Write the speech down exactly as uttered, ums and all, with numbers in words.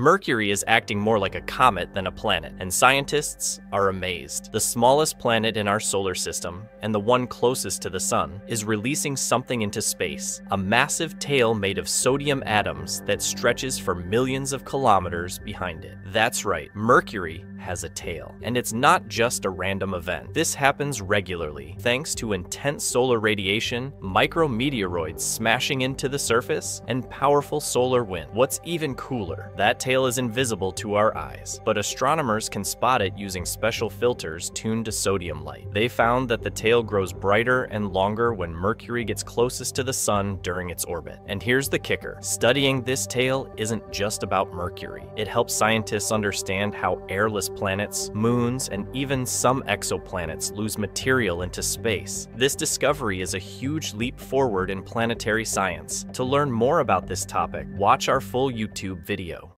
Mercury is acting more like a comet than a planet, and scientists are amazed. The smallest planet in our solar system, and the one closest to the sun, is releasing something into space, a massive tail made of sodium atoms that stretches for millions of kilometers behind it. That's right, Mercury has a tail. And it's not just a random event. This happens regularly, thanks to intense solar radiation, micrometeoroids smashing into the surface, and powerful solar wind. What's even cooler, that tail is invisible to our eyes, but astronomers can spot it using special filters tuned to sodium light. They found that the tail grows brighter and longer when Mercury gets closest to the sun during its orbit. And here's the kicker. Studying this tail isn't just about Mercury. It helps scientists understand how airless planets, moons, and even some exoplanets lose material into space. This discovery is a huge leap forward in planetary science. To learn more about this topic, watch our full YouTube video.